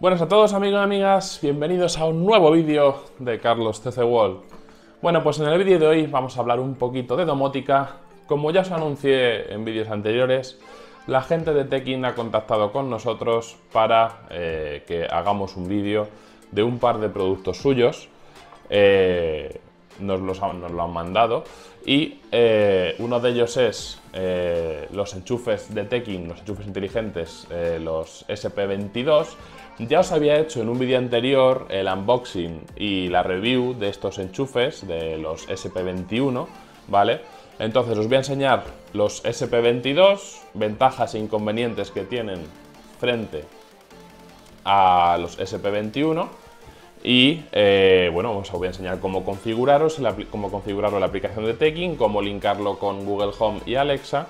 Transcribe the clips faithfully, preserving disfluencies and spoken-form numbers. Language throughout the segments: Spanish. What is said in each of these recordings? Buenas a todos, amigos y amigas, bienvenidos a un nuevo vídeo de Carlos C C World. Bueno, pues en el vídeo de hoy vamos a hablar un poquito de domótica. Como ya os anuncié en vídeos anteriores, la gente de Teckin ha contactado con nosotros para eh, que hagamos un vídeo de un par de productos suyos. Eh, nos, los ha, nos lo han mandado y eh, uno de ellos es eh, los enchufes de Teckin, los enchufes inteligentes, eh, los S P veintidós. Ya os había hecho en un vídeo anterior el unboxing y la review de estos enchufes, de los S P veintiuno, ¿vale? Entonces os voy a enseñar los S P veintidós, ventajas e inconvenientes que tienen frente a los S P veintiuno y, eh, bueno, os voy a enseñar cómo configuraros, cómo configuraros la aplicación de Teckin, cómo linkarlo con Google Home y Alexa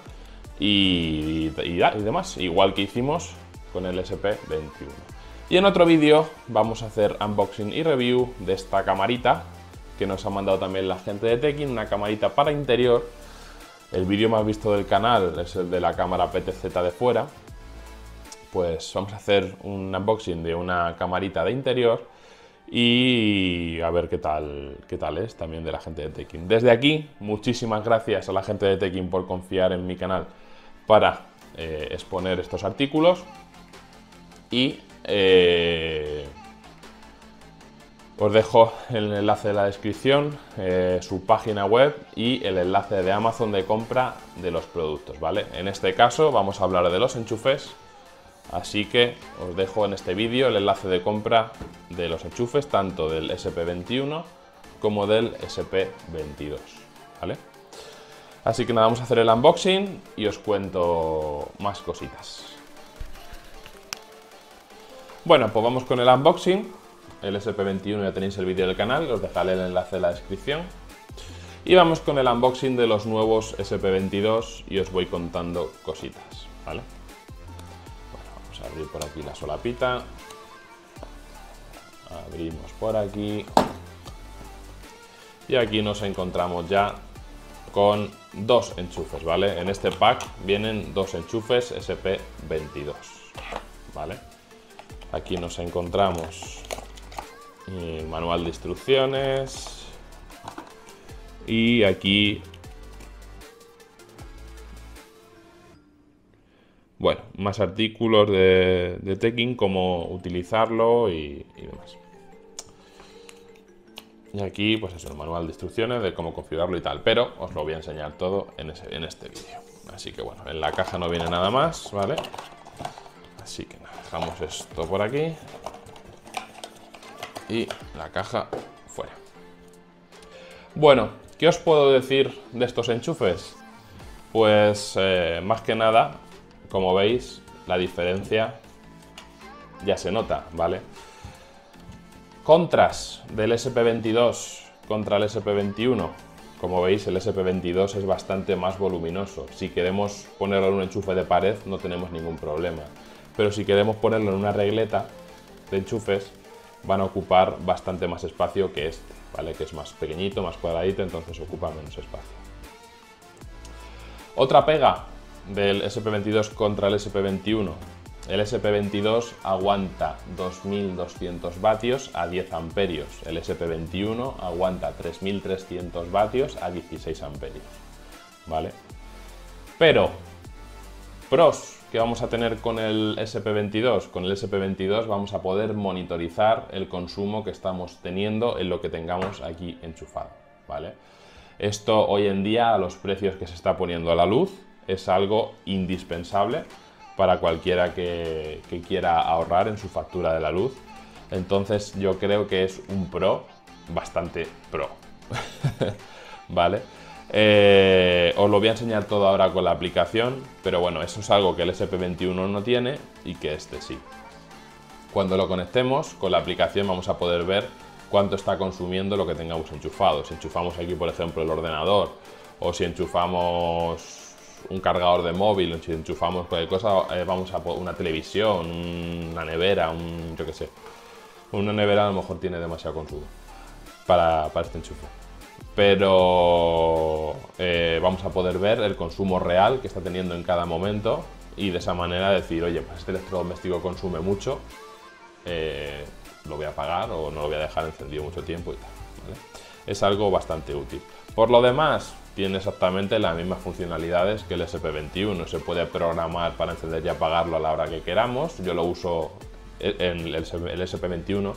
y, y, y, y demás, igual que hicimos con el S P veintiuno. Y en otro vídeo vamos a hacer unboxing y review de esta camarita que nos ha mandado también la gente de Teckin, una camarita para interior. El vídeo más visto del canal es el de la cámara P T Z de fuera. Pues vamos a hacer un unboxing de una camarita de interior y a ver qué tal, qué tal es también de la gente de Teckin. Desde aquí, muchísimas gracias a la gente de Teckin por confiar en mi canal para eh, exponer estos artículos. Y Eh, os dejo el enlace de la descripción, eh, su página web y el enlace de Amazon de compra de los productos, ¿vale? En este caso vamos a hablar de los enchufes, así que os dejo en este vídeo el enlace de compra de los enchufes, tanto del S P veintiuno como del S P veintidós, ¿vale? Así que nada, vamos a hacer el unboxing y os cuento más cositas. Bueno, pues vamos con el unboxing. El S P veintiuno ya tenéis el vídeo del canal, os dejaré el enlace en la descripción. Y vamos con el unboxing de los nuevos S P veintidós y os voy contando cositas, ¿vale? Bueno, vamos a abrir por aquí la solapita. Abrimos por aquí. Y aquí nos encontramos ya con dos enchufes, ¿vale? En este pack vienen dos enchufes S P veintidós, ¿vale? Aquí nos encontramos el manual de instrucciones y aquí, bueno, más artículos de, de Teckin, cómo utilizarlo y, y demás. Y aquí, pues es el manual de instrucciones de cómo configurarlo y tal, pero os lo voy a enseñar todo en, ese, en este vídeo. Así que bueno, en la caja no viene nada más, ¿vale? Así que nada, dejamos esto por aquí y la caja fuera. Bueno, ¿qué os puedo decir de estos enchufes? Pues eh, más que nada, como veis, la diferencia ya se nota, ¿vale? Contras del S P veintidós contra el S P veintiuno. Como veis, el S P veintidós es bastante más voluminoso. Si queremos ponerlo en un enchufe de pared no tenemos ningún problema. Pero si queremos ponerlo en una regleta de enchufes, van a ocupar bastante más espacio que este, ¿vale? Que es más pequeñito, más cuadradito, entonces ocupa menos espacio. Otra pega del S P veintidós contra el S P veintiuno. El S P veintidós aguanta dos mil doscientos vatios a diez amperios. El S P veintiuno aguanta tres mil trescientos vatios a dieciséis amperios, ¿vale? Pero, pros que vamos a tener con el S P veintidós. Con el S P veintidós vamos a poder monitorizar el consumo que estamos teniendo en lo que tengamos aquí enchufado, ¿vale? Esto hoy en día, a los precios que se está poniendo a la luz, es algo indispensable para cualquiera que, que quiera ahorrar en su factura de la luz. Entonces yo creo que es un pro, bastante pro, ¿vale? Eh, os lo voy a enseñar todo ahora con la aplicación, pero bueno, eso es algo que el S P veintiuno no tiene y que este sí. Cuando lo conectemos con la aplicación vamos a poder ver cuánto está consumiendo lo que tengamos enchufado. Si enchufamos aquí, por ejemplo, el ordenador, o si enchufamos un cargador de móvil, o si enchufamos cualquier cosa, eh, vamos a una televisión, una nevera, un, yo qué sé. Una nevera a lo mejor tiene demasiado consumo para, para este enchufe. Pero eh, vamos a poder ver el consumo real que está teniendo en cada momento y de esa manera decir, oye, pues este electrodoméstico consume mucho, eh, lo voy a apagar o no lo voy a dejar encendido mucho tiempo y tal, ¿vale? Es algo bastante útil. Por lo demás, tiene exactamente las mismas funcionalidades que el ese pe veintiuno. Se puede programar para encender y apagarlo a la hora que queramos. Yo lo uso en el ese pe veintiuno,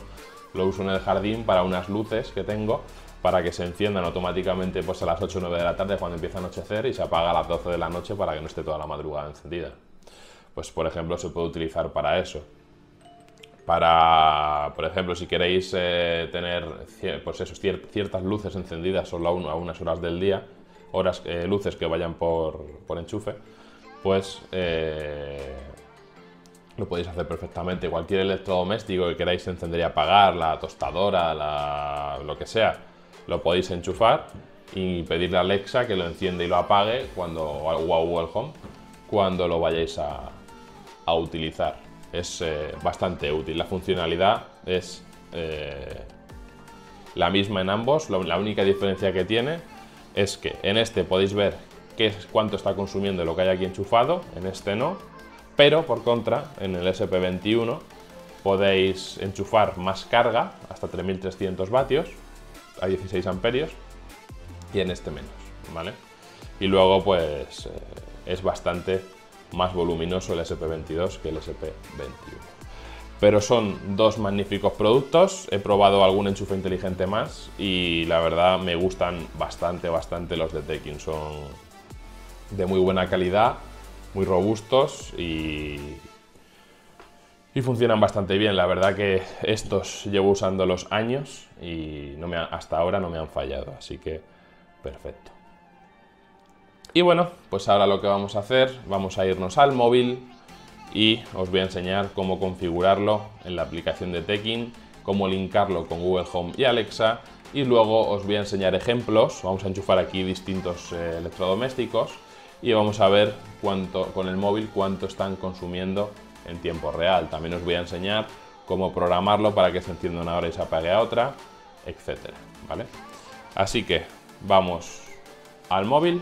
lo uso en el jardín para unas luces que tengo, para que se enciendan automáticamente pues a las ocho o nueve de la tarde cuando empieza a anochecer y se apaga a las doce de la noche para que no esté toda la madrugada encendida. Pues por ejemplo se puede utilizar para eso. Para, por ejemplo, si queréis eh, tener pues eso, cier ciertas luces encendidas solo a, un, a unas horas del día, horas eh, luces que vayan por, por enchufe, pues eh, lo podéis hacer perfectamente. Cualquier electrodoméstico que queráis encender y apagar, la tostadora, la, lo que sea, lo podéis enchufar y pedirle a Alexa que lo encienda y lo apague cuando, o a Google Home cuando lo vayáis a, a utilizar. Es eh, bastante útil. La funcionalidad es eh, la misma en ambos. La única diferencia que tiene es que en este podéis ver qué es, cuánto está consumiendo lo que hay aquí enchufado, en este no. Pero por contra, en el ese pe veintiuno podéis enchufar más carga, hasta tres mil trescientos vatios, a dieciséis amperios, y en este menos, ¿vale? Y luego pues eh, es bastante más voluminoso el ese pe veintidós que el ese pe veintiuno. Pero son dos magníficos productos. He probado algún enchufe inteligente más y la verdad me gustan bastante, bastante los de Teckin. Son de muy buena calidad, muy robustos y, y funcionan bastante bien. La verdad que estos llevo usándolos años y no me ha, hasta ahora no me han fallado, así que perfecto. Y bueno, pues ahora lo que vamos a hacer, vamos a irnos al móvil y os voy a enseñar cómo configurarlo en la aplicación de Teckin, cómo linkarlo con Google Home y Alexa, y luego os voy a enseñar ejemplos. Vamos a enchufar aquí distintos eh, electrodomésticos y vamos a ver cuánto, con el móvil cuánto están consumiendo en tiempo real. También os voy a enseñar cómo programarlo para que se encienda una hora y se apague a otra, etcétera, ¿vale? Así que vamos al móvil.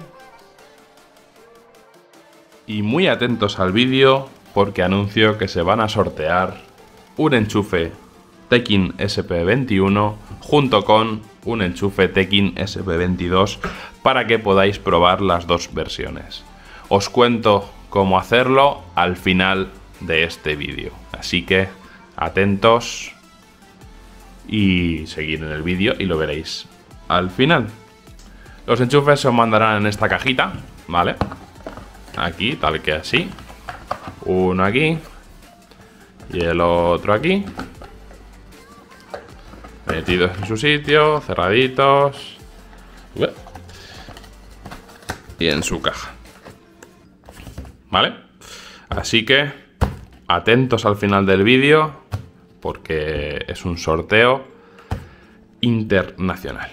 Y muy atentos al vídeo porque anuncio que se van a sortear un enchufe Teckin ese pe veintiuno junto con un enchufe Teckin ese pe veintidós para que podáis probar las dos versiones. Os cuento cómo hacerlo al final de este vídeo. Así que atentos y seguid en el vídeo y lo veréis al final. Los enchufes se os mandarán en esta cajita, ¿vale? Aquí, tal que así, uno aquí y el otro aquí, metidos en su sitio, cerraditos y en su caja, ¿vale? Así que atentos al final del vídeo porque es un sorteo internacional.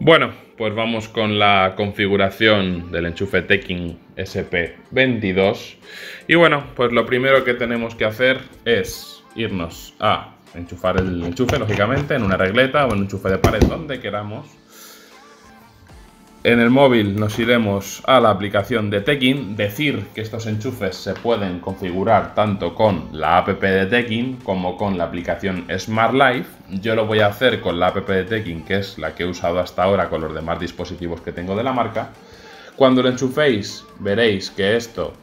Bueno, pues vamos con la configuración del enchufe Teckin ese pe veintidós. Y bueno, pues lo primero que tenemos que hacer es irnos a enchufar el enchufe, lógicamente, en una regleta o en un enchufe de pared, donde queramos. En el móvil nos iremos a la aplicación de Teckin. Decir que estos enchufes se pueden configurar tanto con la app de Teckin como con la aplicación Smart Life. Yo lo voy a hacer con la app de Teckin, que es la que he usado hasta ahora con los demás dispositivos que tengo de la marca. Cuando lo enchuféis veréis que esto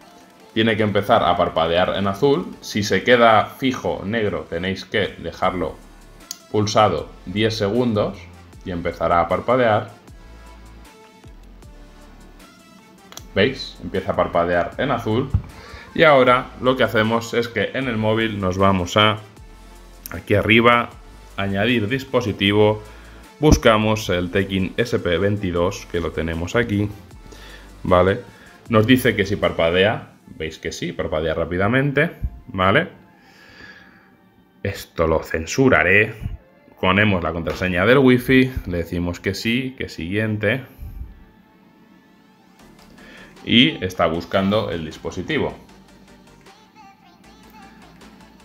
tiene que empezar a parpadear en azul. Si se queda fijo negro tenéis que dejarlo pulsado diez segundos y empezará a parpadear. ¿Veis? Empieza a parpadear en azul. Y ahora lo que hacemos es que en el móvil nos vamos a, aquí arriba, añadir dispositivo. Buscamos el Teckin ese pe veintidós, que lo tenemos aquí, ¿vale? Nos dice que si parpadea, veis que sí, parpadea rápidamente, ¿vale? Esto lo censuraré. Ponemos la contraseña del wifi, le decimos que sí, que siguiente. Y está buscando el dispositivo.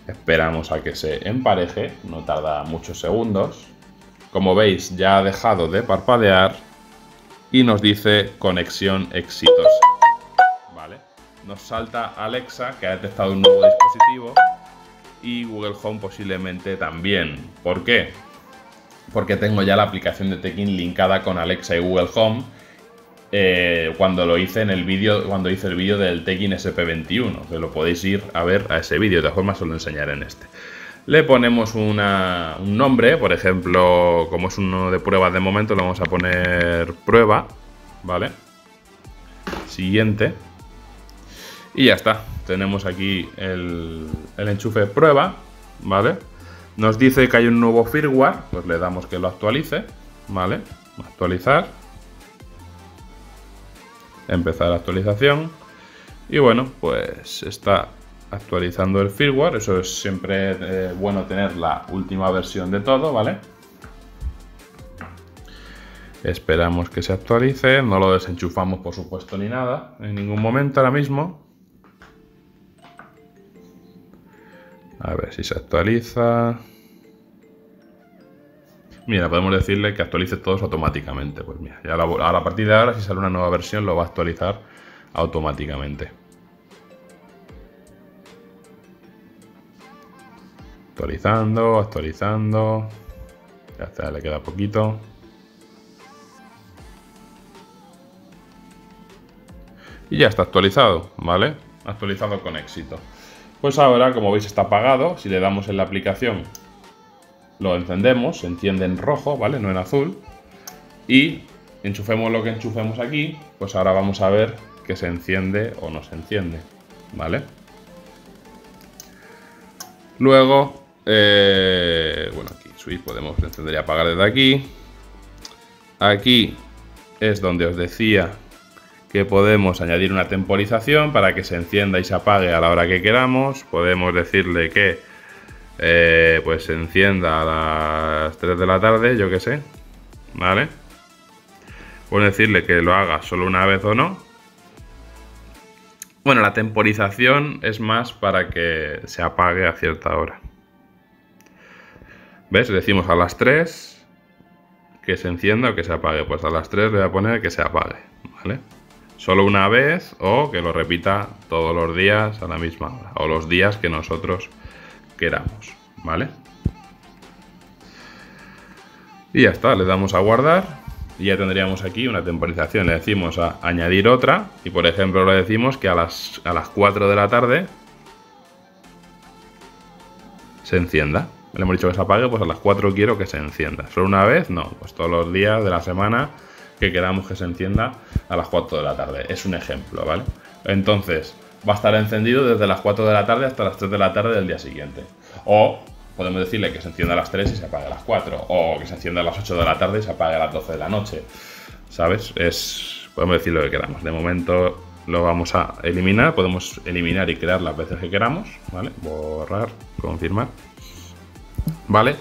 Esperamos a que se empareje, no tarda muchos segundos. Como veis, ya ha dejado de parpadear y nos dice conexión exitosa. ¿Vale? nos salta Alexa, que ha detectado un nuevo dispositivo, y Google Home posiblemente también. ¿Por qué? Porque tengo ya la aplicación de Teckin linkada con Alexa y Google Home eh, cuando lo hice en el vídeo, cuando hice el vídeo del Teckin S P veintiuno, que lo podéis ir a ver a ese vídeo, de todas formas os lo enseñaré en este. Le ponemos una, un nombre, por ejemplo, como es uno de pruebas de momento, le vamos a poner prueba, ¿vale? Siguiente. Y ya está, tenemos aquí el, el enchufe prueba, ¿vale? Nos dice que hay un nuevo firmware, pues le damos que lo actualice, ¿vale? Actualizar. Empezar la actualización. Y bueno, pues está actualizando el firmware, eso es siempre eh, bueno tener la última versión de todo, ¿vale? Esperamos que se actualice, no lo desenchufamos por supuesto ni nada, en ningún momento ahora mismo. A ver si se actualiza. Mira, podemos decirle que actualice todos automáticamente. Pues mira, ya la, ahora, a partir de ahora, si sale una nueva versión, lo va a actualizar automáticamente. Actualizando, actualizando. Ya está, le queda poquito. Y ya está actualizado, ¿vale? Actualizado con éxito. Pues ahora, como veis, está apagado. Si le damos en la aplicación, lo encendemos, se enciende en rojo, ¿vale? No en azul. Y enchufemos lo que enchufemos aquí, pues ahora vamos a ver que se enciende o no se enciende, ¿vale? Luego, eh, bueno, aquí switch podemos encender y apagar desde aquí. Aquí es donde os decía que podemos añadir una temporización para que se encienda y se apague a la hora que queramos. Podemos decirle que eh, pues se encienda a las tres de la tarde, yo que sé, ¿vale? Podemos decirle que lo haga solo una vez o no. Bueno, la temporización es más para que se apague a cierta hora. ¿Ves? Le decimos a las tres que se encienda o que se apague. Pues a las tres le voy a poner que se apague, ¿vale? Solo una vez, o que lo repita todos los días a la misma hora, o los días que nosotros queramos, ¿vale? Y ya está, le damos a guardar y ya tendríamos aquí una temporización. Le decimos a añadir otra y, por ejemplo, le decimos que a las, a las cuatro de la tarde se encienda. Le hemos dicho que se apague, pues a las cuatro quiero que se encienda. ¿Solo una vez? No, pues todos los días de la semana que queramos que se encienda a las cuatro de la tarde. Es un ejemplo, ¿vale? Entonces, va a estar encendido desde las cuatro de la tarde hasta las tres de la tarde del día siguiente. O podemos decirle que se encienda a las tres y se apague a las cuatro. O que se encienda a las ocho de la tarde y se apague a las doce de la noche. ¿Sabes? Es... podemos decir lo que queramos. De momento lo vamos a eliminar. Podemos eliminar y crear las veces que queramos, ¿vale? Borrar, confirmar. ¿Vale?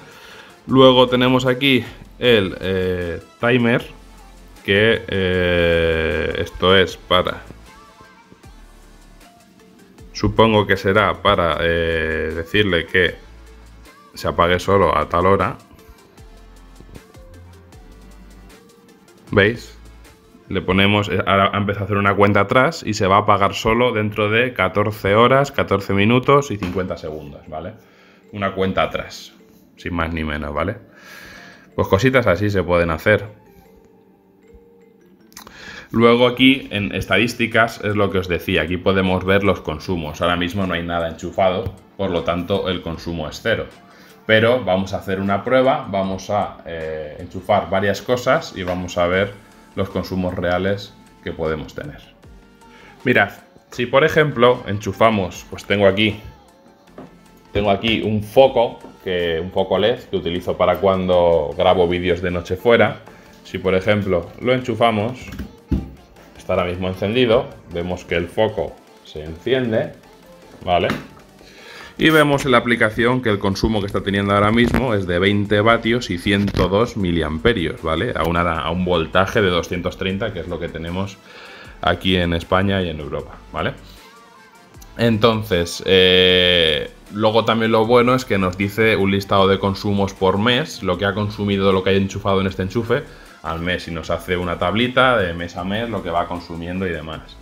Luego tenemos aquí el eh, timer, que eh, esto es para, supongo que será para eh, decirle que se apague solo a tal hora. ¿Veis? Le ponemos, ahora empieza a hacer una cuenta atrás y se va a apagar solo dentro de catorce horas, catorce minutos y cincuenta segundos, ¿vale? Una cuenta atrás, sin más ni menos, ¿vale? Pues cositas así se pueden hacer. Luego aquí en estadísticas es lo que os decía, aquí podemos ver los consumos. Ahora mismo no hay nada enchufado, por lo tanto el consumo es cero. Pero vamos a hacer una prueba, vamos a eh, enchufar varias cosas y vamos a ver los consumos reales que podemos tener. Mirad, si por ejemplo enchufamos, pues tengo aquí, tengo aquí un foco, que, un foco L E D que utilizo para cuando grabo vídeos de noche fuera. Si por ejemplo lo enchufamos, está ahora mismo encendido, vemos que el foco se enciende, ¿vale? Y vemos en la aplicación que el consumo que está teniendo ahora mismo es de veinte vatios y ciento dos miliamperios, ¿vale? A, una, a un voltaje de doscientos treinta, que es lo que tenemos aquí en España y en Europa, ¿vale? Entonces, eh, luego también lo bueno es que nos dice un listado de consumos por mes, lo que ha consumido, lo que hay enchufado en este enchufe al mes, y nos hace una tablita de mes a mes lo que va consumiendo y demás.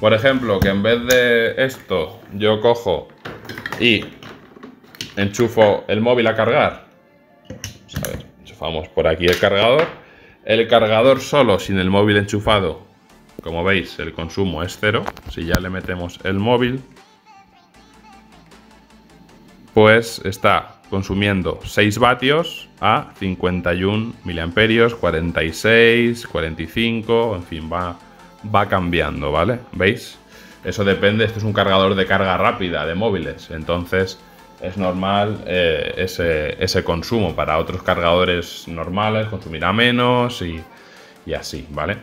Por ejemplo, que en vez de esto yo cojo y enchufo el móvil a cargar. Pues a ver, enchufamos por aquí el cargador. El cargador solo, sin el móvil enchufado, como veis, el consumo es cero. Si ya le metemos el móvil, pues está consumiendo seis vatios a cincuenta y un miliamperios, cuarenta y seis, cuarenta y cinco, en fin, va, va cambiando, ¿vale? ¿Veis? Eso depende, esto es un cargador de carga rápida de móviles, entonces es normal eh, ese, ese consumo. Para otros cargadores normales consumirá menos y, y así, ¿vale?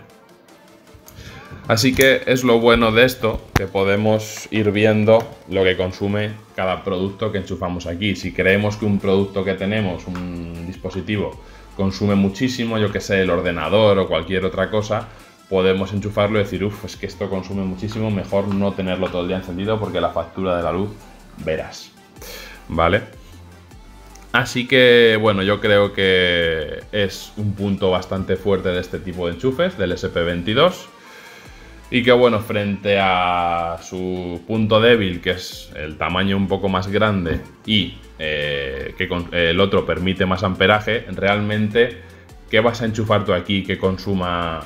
Así que es lo bueno de esto, que podemos ir viendo lo que consume cada producto que enchufamos aquí. Si creemos que un producto que tenemos, un dispositivo, consume muchísimo, yo que sé, el ordenador o cualquier otra cosa, podemos enchufarlo y decir, uff, es que esto consume muchísimo, mejor no tenerlo todo el día encendido porque la factura de la luz verás, ¿vale? Así que, bueno, yo creo que es un punto bastante fuerte de este tipo de enchufes, del S P veintidós. Y que bueno, frente a su punto débil, que es el tamaño un poco más grande y eh, que con, eh, el otro permite más amperaje, realmente, ¿qué vas a enchufar tú aquí que consuma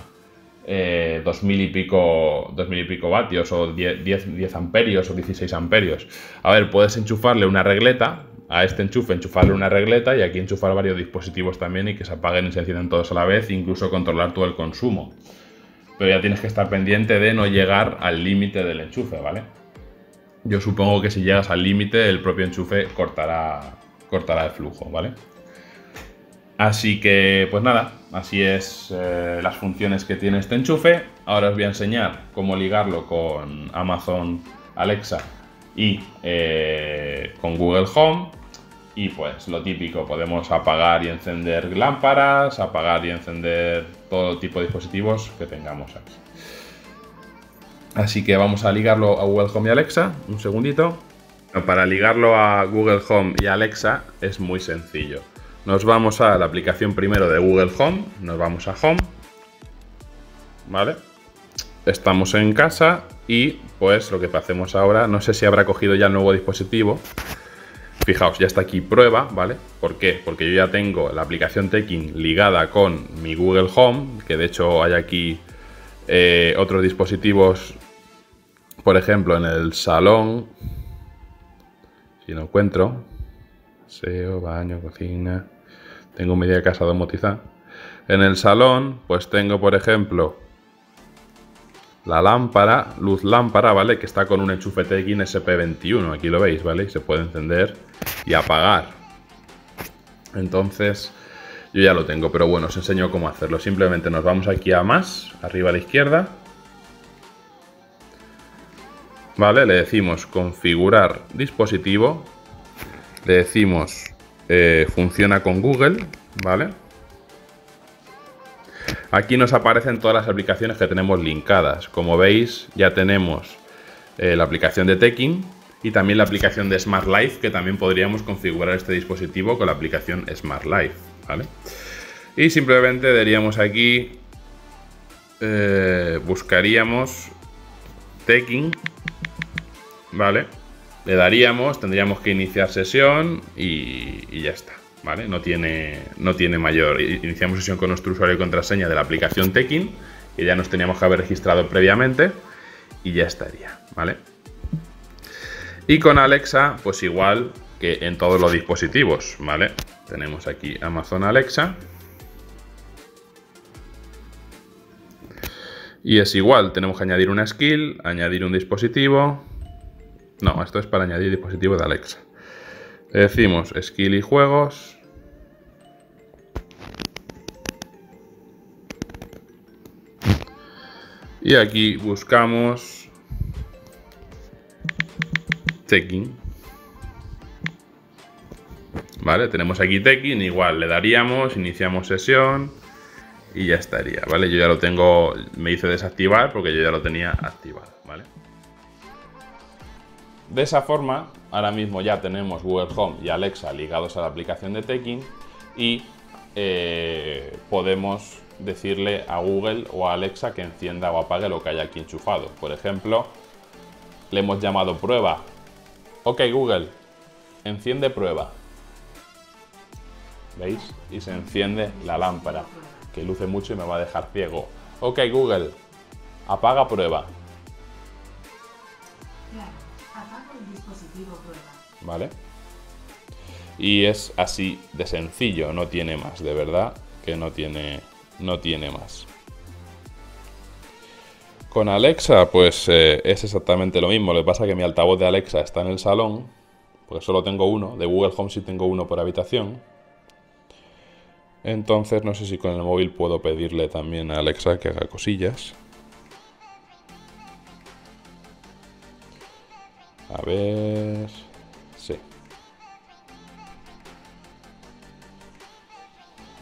eh, dos mil y pico vatios o diez amperios o dieciséis amperios? A ver, puedes enchufarle una regleta, a este enchufe enchufarle una regleta y aquí enchufar varios dispositivos también y que se apaguen y se enciendan todos a la vez, incluso controlar todo el consumo. Pero ya tienes que estar pendiente de no llegar al límite del enchufe, ¿vale? Yo supongo que si llegas al límite, el propio enchufe cortará, cortará el flujo, ¿vale? Así que, pues nada, así es eh, las funciones que tiene este enchufe. Ahora os voy a enseñar cómo ligarlo con Amazon Alexa y eh, con Google Home. Y pues lo típico, podemos apagar y encender lámparas, apagar y encender todo tipo de dispositivos que tengamos aquí. Así que vamos a ligarlo a Google Home y Alexa, un segundito. Para ligarlo a Google Home y Alexa es muy sencillo. Nos vamos a la aplicación primero de Google Home, nos vamos a Home, ¿vale? Estamos en casa y pues lo que hacemos ahora, no sé si habrá cogido ya el nuevo dispositivo. Fijaos, ya está aquí prueba, ¿vale? ¿Por qué? Porque yo ya tengo la aplicación Teckin ligada con mi Google Home, que de hecho hay aquí eh, otros dispositivos, por ejemplo, en el salón, si no encuentro, aseo, baño, cocina, tengo media casa domotizada. En el salón, pues tengo, por ejemplo, la lámpara, luz lámpara, ¿vale? Que está con un enchufe Teckin S P veintiuno, aquí lo veis, ¿vale? Y se puede encender y apagar. Entonces, yo ya lo tengo, pero bueno, os enseño cómo hacerlo. Simplemente nos vamos aquí a más, arriba a la izquierda. Vale, le decimos configurar dispositivo. Le decimos eh, funciona con Google, ¿vale? Aquí nos aparecen todas las aplicaciones que tenemos linkadas. Como veis, ya tenemos eh, la aplicación de Teckin y también la aplicación de Smart Life, que también podríamos configurar este dispositivo con la aplicación Smart Life, ¿vale? Y simplemente daríamos aquí, eh, buscaríamos Teckin, ¿vale? Le daríamos, tendríamos que iniciar sesión y, y ya está. ¿Vale? No tiene, no tiene mayor. Iniciamos sesión con nuestro usuario y contraseña de la aplicación Teckin, que ya nos teníamos que haber registrado previamente, y ya estaría, ¿vale? Y con Alexa, pues igual que en todos los dispositivos, ¿vale? Tenemos aquí Amazon Alexa. Y es igual, tenemos que añadir una skill, añadir un dispositivo. No, esto es para añadir dispositivo de Alexa. Le decimos skill y juegos. Y aquí buscamos Teckin. Vale, tenemos aquí Teckin, igual le daríamos, iniciamos sesión y ya estaría, ¿vale? Yo ya lo tengo, me hice desactivar porque yo ya lo tenía activado, ¿vale? De esa forma, ahora mismo ya tenemos Google Home y Alexa ligados a la aplicación de Teckin y eh, podemos decirle a Google o a Alexa que encienda o apague lo que hay aquí enchufado. Por ejemplo, le hemos llamado prueba. Ok, Google, enciende prueba. ¿Veis? Y se enciende la lámpara, que luce mucho y me va a dejar ciego. Ok, Google, apaga prueba. Claro, apaga el dispositivo prueba. ¿Vale? Y es así de sencillo, no tiene más, de verdad que no tiene, no tiene más. Con Alexa, pues eh, es exactamente lo mismo. Lo que pasa es que mi altavoz de Alexa está en el salón, porque solo tengo uno. De Google Home sí tengo uno por habitación. Entonces no sé si con el móvil puedo pedirle también a Alexa que haga cosillas. A ver... sí.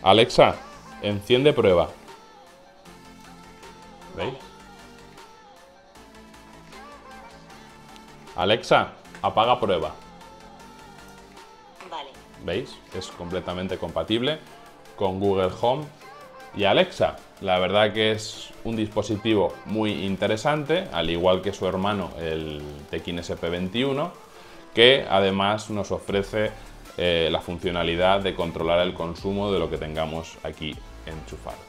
Alexa, enciende prueba. ¿Veis? Alexa, apaga prueba. Vale. ¿Veis? Es completamente compatible con Google Home y Alexa. La verdad que es un dispositivo muy interesante, al igual que su hermano, el Teckin S P veintiuno, que además nos ofrece Eh, la funcionalidad de controlar el consumo de lo que tengamos aquí enchufado.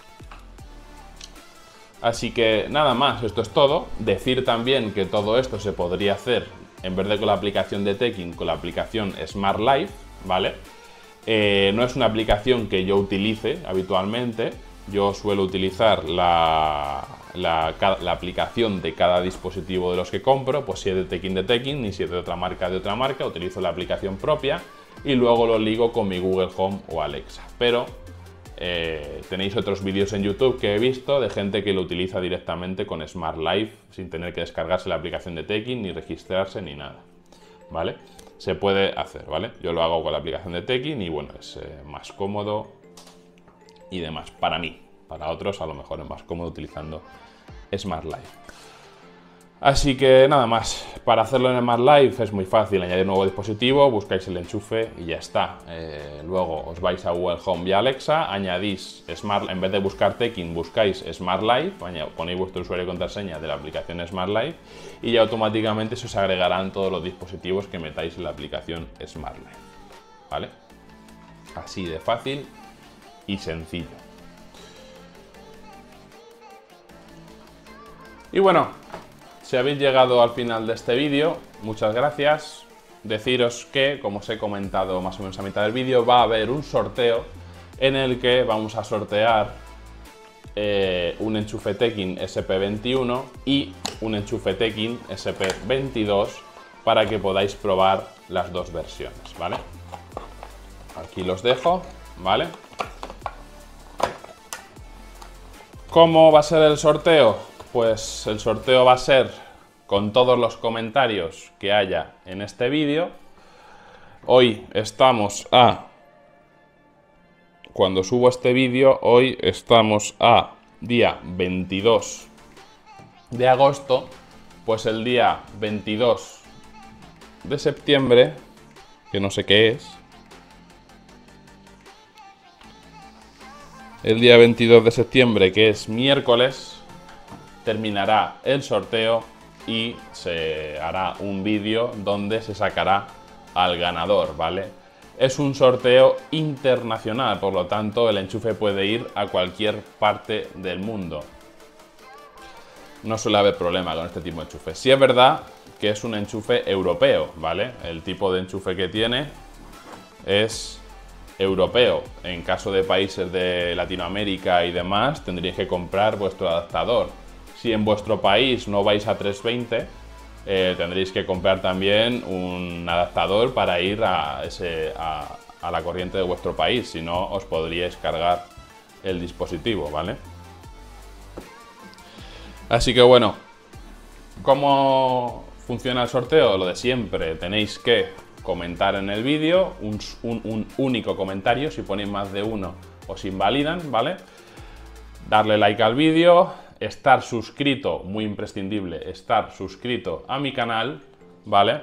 Así que nada más, esto es todo. Decir también que todo esto se podría hacer, en vez de con la aplicación de Teckin, con la aplicación Smart Life, ¿vale? Eh, no es una aplicación que yo utilice habitualmente. Yo suelo utilizar la, la, la aplicación de cada dispositivo de los que compro, pues si es de Teckin, de Teckin, ni si es de otra marca, de otra marca, utilizo la aplicación propia y luego lo ligo con mi Google Home o Alexa. Pero eh, tenéis otros vídeos en YouTube que he visto de gente que lo utiliza directamente con Smart Life sin tener que descargarse la aplicación de Teckin, ni registrarse, ni nada, ¿vale? Se puede hacer, ¿vale? Yo lo hago con la aplicación de Teckin y bueno, es eh, más cómodo y demás, para mí. Para otros a lo mejor es más cómodo utilizando Smart Life. Así que nada más, para hacerlo en Smart Life es muy fácil, añadir un nuevo dispositivo, buscáis el enchufe y ya está. Eh, luego os vais a Google Home y Alexa, añadís Smart, en vez de buscar Teckin, buscáis Smart Life, ponéis vuestro usuario y contraseña de la aplicación Smart Life y ya automáticamente se os agregarán todos los dispositivos que metáis en la aplicación Smart Life, ¿vale? Así de fácil y sencillo. Y bueno, si habéis llegado al final de este vídeo, muchas gracias. Deciros que, como os he comentado más o menos a mitad del vídeo, va a haber un sorteo en el que vamos a sortear eh, un enchufe Teckin S P veintiuno y un enchufe Teckin S P veintidós para que podáis probar las dos versiones, ¿vale? Aquí los dejo, ¿vale? ¿Cómo va a ser el sorteo? Pues el sorteo va a ser con todos los comentarios que haya en este vídeo. Hoy estamos a... Cuando subo este vídeo, hoy estamos a día veintidós de agosto. Pues el día veintidós de septiembre, que no sé qué es. El día veintidós de septiembre, que es miércoles, terminará el sorteo y se hará un vídeo donde se sacará al ganador, ¿vale? Es un sorteo internacional, por lo tanto el enchufe puede ir a cualquier parte del mundo. No suele haber problema con este tipo de enchufe. Sí es verdad que es un enchufe europeo, ¿vale? El tipo de enchufe que tiene es europeo. En caso de países de Latinoamérica y demás, tendríais que comprar vuestro adaptador. Si en vuestro país no vais a tres veinte, eh, tendréis que comprar también un adaptador para ir a, ese, a, a la corriente de vuestro país, si no os podríais cargar el dispositivo, ¿vale? Así que bueno, ¿cómo funciona el sorteo? Lo de siempre, tenéis que comentar en el vídeo, un, un, un único comentario, si ponéis más de uno os invalidan, ¿vale? Darle like al vídeo. Estar suscrito, muy imprescindible, estar suscrito a mi canal, ¿vale?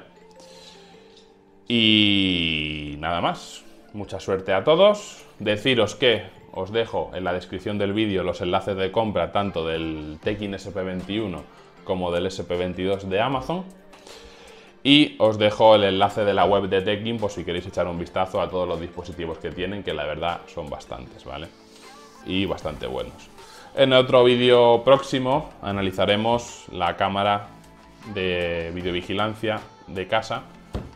Y nada más. Mucha suerte a todos. Deciros que os dejo en la descripción del vídeo los enlaces de compra tanto del Teckin S P veintiuno como del S P veintidós de Amazon. Y os dejo el enlace de la web de Teckin por si queréis echar un vistazo a todos los dispositivos que tienen, que la verdad son bastantes, ¿vale? Y bastante buenos. En otro vídeo próximo analizaremos la cámara de videovigilancia de casa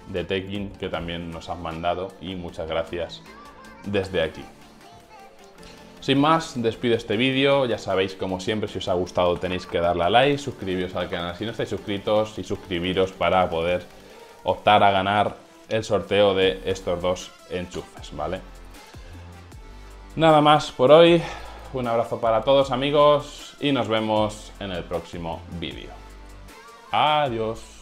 de Teckin, que también nos han mandado, y muchas gracias desde aquí. Sin más, despido este vídeo. Ya sabéis, como siempre, si os ha gustado tenéis que darle a like, suscribiros al canal si no estáis suscritos y suscribiros para poder optar a ganar el sorteo de estos dos enchufes, ¿vale? Nada más por hoy. Un abrazo para todos, amigos, y nos vemos en el próximo vídeo. Adiós.